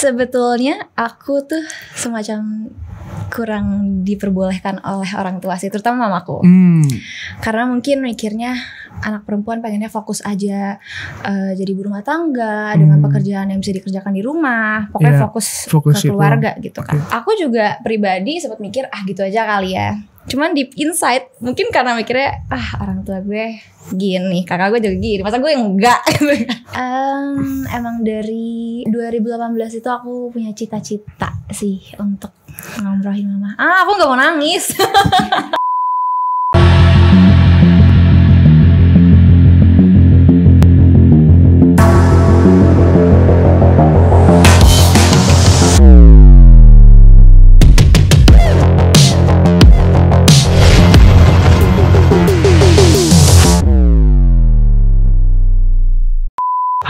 Sebetulnya aku tuh semacam kurang diperbolehkan oleh orang tua sih, terutama mamaku. Karena mungkin mikirnya anak perempuan pengennya fokus aja jadi ibu rumah tangga dengan pekerjaan yang bisa dikerjakan di rumah. Pokoknya fokus ke keluarga itu. Gitu kan. Okay. Aku juga pribadi sempat mikir gitu aja kali ya. Cuman deep inside mungkin karena mikirnya orang tua gue gini, kakak gue juga gini, masa gue enggak. Emang dari 2018 itu aku punya cita-cita sih untuk ngomrohin mama. Aku gak mau nangis.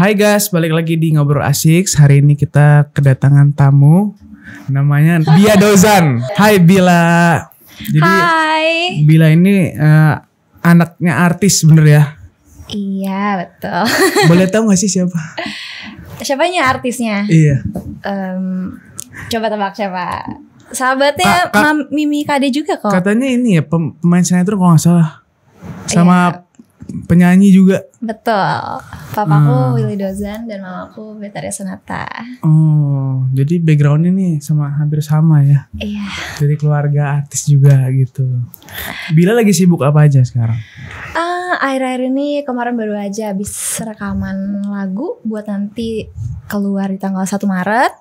Hai guys, balik lagi di Ngobrol Asik. Hari ini kita kedatangan tamu, namanya Bia Dozan. Hai Bila. Jadi, hai. Bila ini anaknya artis, bener ya? Iya, betul. Boleh tahu gak sih siapa? Siapanya artisnya? Iya. Coba tebak siapa? Sahabatnya Mimi Kade juga kok. Katanya ini ya pemain sinetron kalau gak salah. Sama penyanyi juga. Betul. Papaku Willy Dozan dan mamaku Betaria Senata. Oh, jadi backgroundnya nih hampir sama ya. Iya. Jadi keluarga artis juga gitu. Bila lagi sibuk apa aja sekarang? Akhir-akhir ini kemarin baru aja habis rekaman lagu buat nanti keluar di tanggal 1 Maret.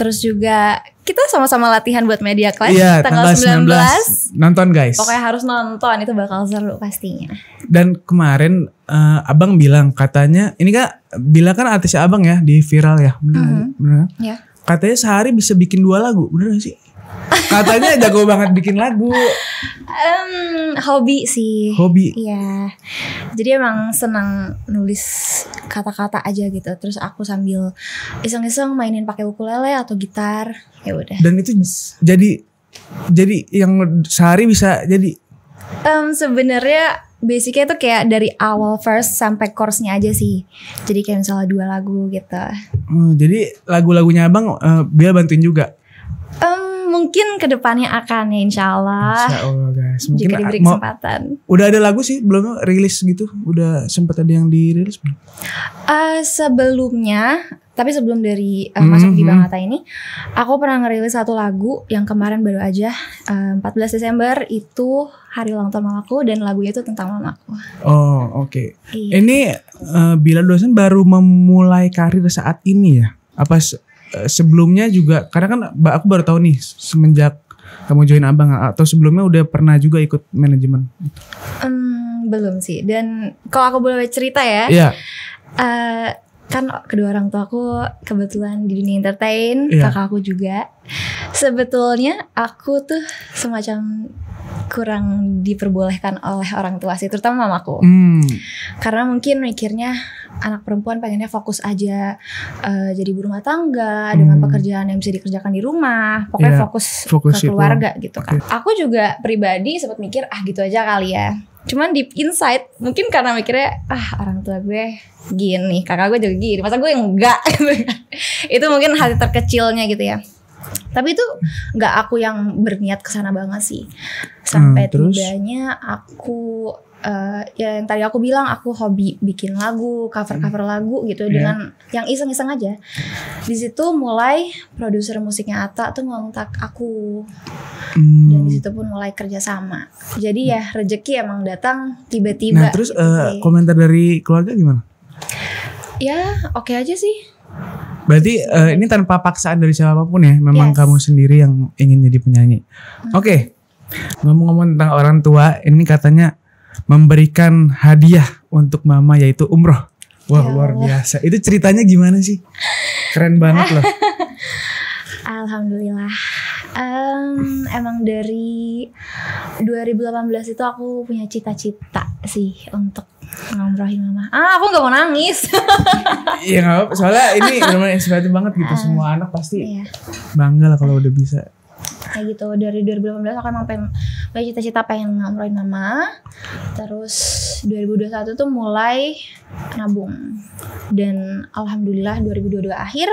Terus juga kita sama-sama latihan buat media class tanggal 19. Nonton guys. Pokoknya harus nonton, itu bakal seru pastinya. Dan kemarin abang bilang katanya, ini Kak, Bila kan artisnya abang ya, di viral ya. Bener. Yeah. Katanya sehari bisa bikin 2 lagu, bener gak sih? Katanya jago banget bikin lagu. Hobi sih. Hobi. Iya. Jadi emang senang nulis kata-kata aja gitu. Terus aku sambil iseng-iseng mainin pakai ukulele atau gitar. Ya udah. Dan itu jadi yang sehari bisa jadi. Sebenarnya basicnya itu kayak dari awal verse sampai chorusnya aja sih. Jadi kayak misalnya 2 lagu gitu. Jadi lagu-lagunya abang Bia bantuin juga. Mungkin kedepannya akan ya, insya Allah guys. Mungkin jika diberi kesempatan. Udah ada lagu sih belum rilis gitu? Udah sempat ada yang dirilis belum? Sebelumnya, tapi sebelum dari masuk di Bang Atta ini, aku pernah ngerilis 1 lagu yang kemarin baru aja 14 Desember itu hari ulang tahun mamaku dan lagunya itu tentang mamaku. Oh, oke. Okay. Iya. Ini Bia Dozan baru memulai karir saat ini ya? Apa sebelumnya juga, karena kan aku baru tahu nih semenjak kamu join abang, atau sebelumnya udah pernah juga ikut manajemen? Belum sih. Dan kalau aku boleh cerita ya, kan kedua orang tua aku kebetulan di dunia entertain, kakak aku juga. Sebetulnya aku tuh semacam kurang diperbolehkan oleh orang tua sih, terutama mamaku. Karena mungkin mikirnya anak perempuan pengennya fokus aja jadi ibu rumah tangga dengan pekerjaan yang bisa dikerjakan di rumah. Pokoknya fokus ke keluarga gitu kan. Aku juga pribadi sempat mikir gitu aja kali ya. Cuman deep inside mungkin karena mikirnya orang tua gue gini, kakak gue juga gini, masa gue enggak. Itu mungkin hati terkecilnya gitu ya. Tapi itu nggak aku yang berniat kesana banget sih. Sampai tibanya aku ya yang tadi aku bilang, aku hobi bikin lagu, cover lagu gitu, dengan yang iseng-iseng aja. Di situ mulai produser musiknya Atta tuh ngontak aku, dan di situ pun mulai kerjasama. Jadi ya rezeki emang datang tiba-tiba. Nah terus gitu, komentar dari keluarga gimana? Ya oke aja sih. Berarti ini tanpa paksaan dari siapapun ya, memang kamu sendiri yang ingin jadi penyanyi. Oke, ngomong-ngomong tentang orang tua, ini katanya memberikan hadiah untuk mama yaitu umroh. Wah luar biasa, itu ceritanya gimana sih? Keren banget loh. Alhamdulillah. Emang dari 2018 itu aku punya cita-cita sih untuk ngomrohin mama. Aku gak mau nangis. Iya gak apa-apa, soalnya ini bener-bener inspiratif banget gitu. Semua anak pasti bangga lah kalau udah bisa. Kayak gitu, dari 2018 aku emang punya cita-cita pengen ngomrohin mama. Terus 2021 tuh mulai nabung. Dan alhamdulillah 2022 akhir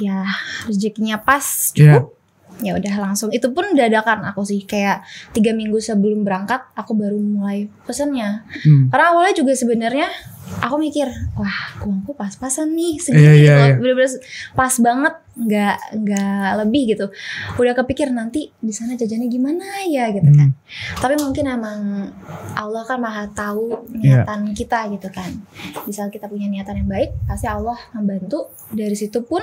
ya rezekinya pas cukup, ya udah langsung. Itu pun dadakan aku sih, kayak 3 minggu sebelum berangkat aku baru mulai pesennya. Karena awalnya juga sebenarnya aku mikir, wah uangku pas-pasan nih segini, bener-bener pas banget, nggak lebih gitu. Udah kepikir nanti di sana jajannya gimana ya gitu kan. Tapi mungkin emang Allah kan maha tahu niatan kita gitu kan. Misal kita punya niatan yang baik, pasti Allah membantu. Dari situ pun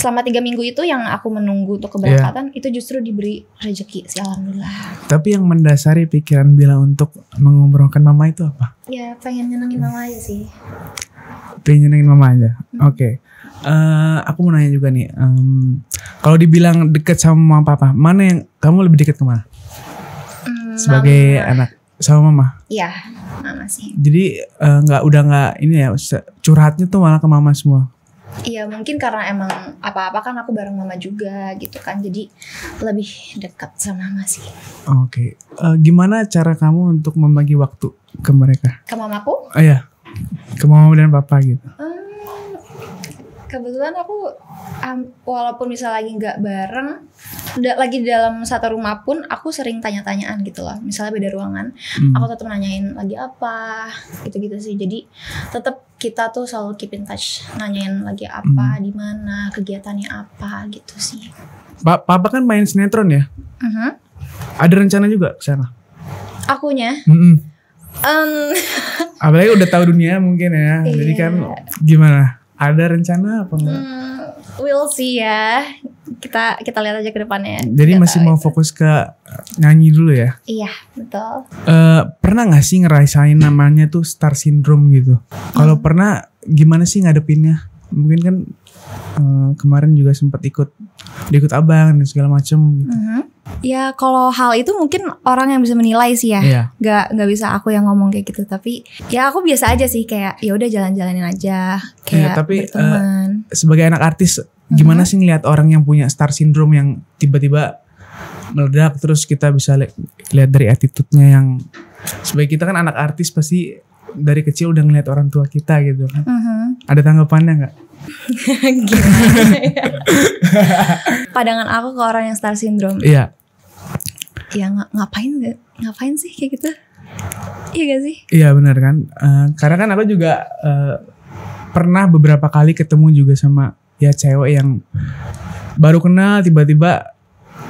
selama 3 minggu itu yang aku menunggu untuk keberangkatan, itu justru diberi rezeki sih, alhamdulillah. Tapi yang mendasari pikiran Bila untuk mengumrohkan mama itu apa? Ya pengen nyenengin mama aja sih. Pengen nyenengin mama aja. Oke. Aku mau nanya juga nih, kalau dibilang deket sama mama papa, mana yang kamu lebih deket ke mana? Sebagai mama. Anak sama mama? Iya, mama sih. Jadi udah nggak ini ya, curhatnya tuh malah ke mama semua? Iya, mungkin karena emang apa-apa kan aku bareng mama juga gitu kan, jadi lebih dekat sama mama sih. Oke, gimana cara kamu untuk membagi waktu ke mereka? Ke mamaku? Oh iya, ke mama dan papa gitu. Kebetulan aku walaupun misal lagi nggak bareng, lagi dalam satu rumah pun aku sering tanya-tanyaan gitu loh. Misalnya beda ruangan, aku tetap nanyain lagi apa, gitu-gitu sih. Jadi tetap kita tuh selalu keep in touch, nanyain lagi apa, di mana, kegiatannya apa gitu sih. Papa kan main sinetron ya? Ada rencana juga ke sana? Akunya? Apalagi udah tahu dunia mungkin ya. Jadi kan gimana? Ada rencana apa enggak? We'll see ya. Kita lihat aja ke depannya. Jadi masih mau fokus ke nyanyi dulu ya? Iya, betul. Pernah gak sih ngerasain namanya tuh star syndrome gitu? Kalau pernah, gimana sih ngadepinnya? Mungkin kan kemarin juga sempat ikut abang dan segala macem gitu. Ya kalau hal itu mungkin orang yang bisa menilai sih ya, nggak bisa aku yang ngomong kayak gitu. Tapi ya aku biasa aja sih, kayak ya udah jalan-jalanin aja kayak tapi berteman. Sebagai anak artis, gimana sih ngelihat orang yang punya star syndrome yang tiba-tiba meledak, terus kita bisa lihat dari attitude-nya yang sebagai kita kan anak artis pasti dari kecil udah ngelihat orang tua kita gitu kan. Ada tanggapannya nggak? Pandangan aku ke orang yang star syndrome. Iya. Ya ngapain sih kayak gitu? Iya gak sih? Iya benar kan. Karena kan aku juga pernah beberapa kali ketemu juga sama ya cewek yang baru kenal, tiba-tiba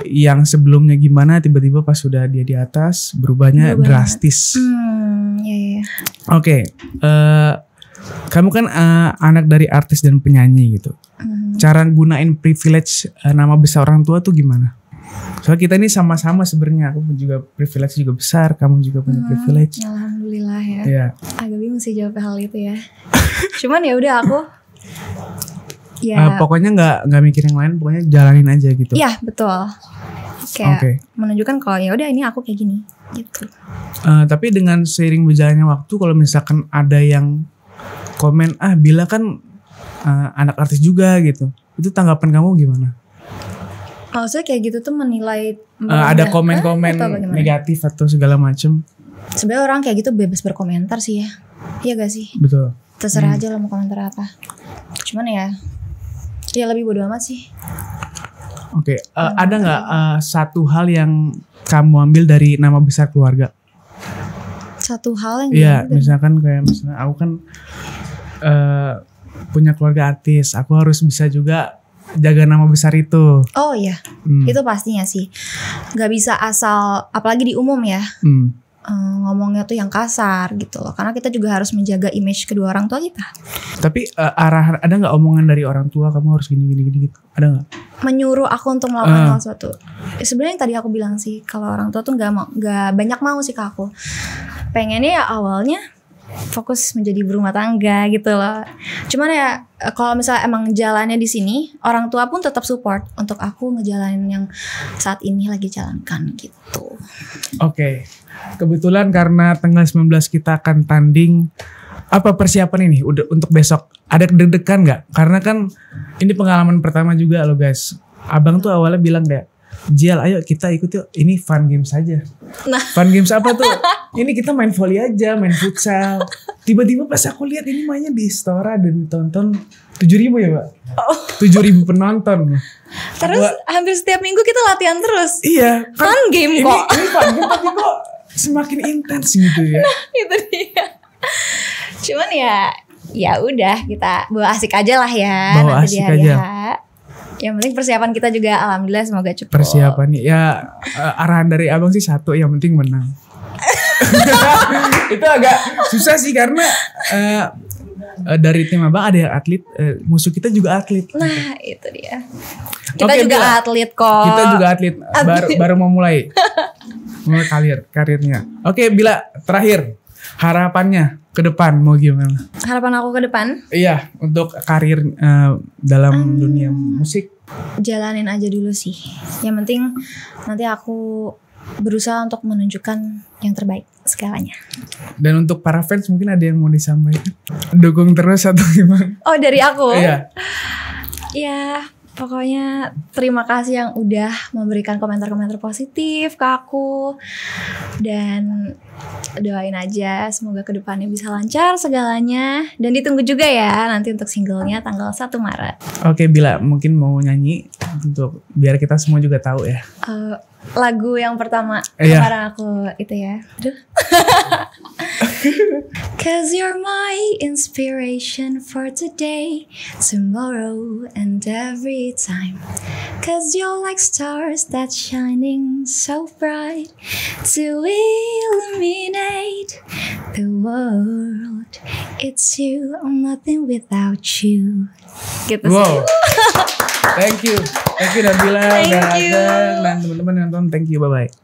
yang sebelumnya gimana, tiba-tiba pas sudah dia di atas berubahnya drastis. Oke. Kamu kan anak dari artis dan penyanyi gitu. Cara gunain privilege nama besar orang tua tuh gimana? Soalnya kita ini sama-sama sebenarnya. Aku juga privilege juga besar, kamu juga punya privilege. Alhamdulillah ya. Agak bingung sih jawab hal itu ya. Cuman ya udah aku. Pokoknya nggak mikir yang lain, pokoknya jalanin aja gitu. Iya betul. Kayak menunjukkan kalau ya udah ini aku kayak gini gitu. Tapi dengan seiring berjalannya waktu, kalau misalkan ada yang komen, Bila kan anak artis juga gitu, itu tanggapan kamu gimana? Maksudnya kayak gitu tuh menilai ada komen-komen negatif atau segala macem? Sebenarnya orang kayak gitu bebas berkomentar sih ya, iya gak sih? Betul. Terserah aja lo mau komentar apa. Cuman ya lebih bodo amat sih. Oke, ada gak satu hal yang kamu ambil dari nama besar keluarga? Satu hal yang misalkan kayak misalnya aku kan punya keluarga artis, aku harus bisa juga jaga nama besar itu. Oh iya, itu pastinya sih. Gak bisa asal, apalagi di umum ya, ngomongnya tuh yang kasar gitu loh. Karena kita juga harus menjaga image kedua orang tua kita. Tapi arahan, ada gak omongan dari orang tua kamu harus gini-gini gitu? Ada gak? Menyuruh aku untuk melakukan hal sesuatu. Sebenarnya tadi aku bilang sih, kalau orang tua tuh gak banyak mau sih ke aku. Pengennya ya awalnya fokus menjadi berumah tangga gitu loh. Cuman ya kalau misalnya emang jalannya di sini, orang tua pun tetap support untuk aku ngejalanin yang saat ini lagi jalankan gitu. Oke. Kebetulan karena tanggal 19 kita akan tanding. Apa persiapan ini untuk besok? Ada deg-degan gak? Karena kan ini pengalaman pertama juga loh guys. Abang tuh awalnya bilang kayak, Jial ayo kita ikut yuk, ini fun games aja. Fun games apa tuh? Ini kita main volley aja, main futsal. Tiba-tiba pas aku lihat ini mainnya di Istora dan ditonton 7.000 ya Pak? Oh. 7.000 penonton. Terus hampir setiap minggu kita latihan terus. Iya. Kan, fun game kok. Ini fun game tapi kok semakin intens gitu ya. Nah, itu dia. Cuman ya udah kita bawa asik aja lah ya. Bawa asik aja. Yang penting persiapan kita juga alhamdulillah semoga cukup. Persiapannya ya arahan dari abang sih satu, yang penting menang. Itu agak susah sih karena dari tim abang ada yang atlet, musuh kita juga atlet. Nah gitu. Itu dia. Kita juga atlet kok. Kita juga atlet. Baru mau mulai karirnya. Oke, Bila terakhir harapannya ke depan mau gimana? Harapan aku ke depan? Iya, untuk karir dalam dunia musik. Jalanin aja dulu sih. Yang penting nanti aku berusaha untuk menunjukkan yang terbaik segalanya. Dan untuk para fans mungkin ada yang mau disampaikan? Dukung terus atau gimana? Oh, dari aku? Iya. Iya. Pokoknya terima kasih yang udah memberikan komentar-komentar positif ke aku. Dan doain aja semoga kedepannya bisa lancar segalanya. Dan ditunggu juga ya nanti untuk singlenya tanggal 1 Maret. Oke, Bila mungkin mau nyanyi untuk biar kita semua juga tahu ya. Lagu yang pertama sekarang aku itu ya. Aduh. 'Cause you're my inspiration for today, tomorrow and every time. 'Cause you're like stars that shining so bright to illuminate the world. It's you, nothing without you. Gitu sih. Wow. Thank you. Thank you Nabila dan teman-teman yang nonton. Thank you. Bye bye.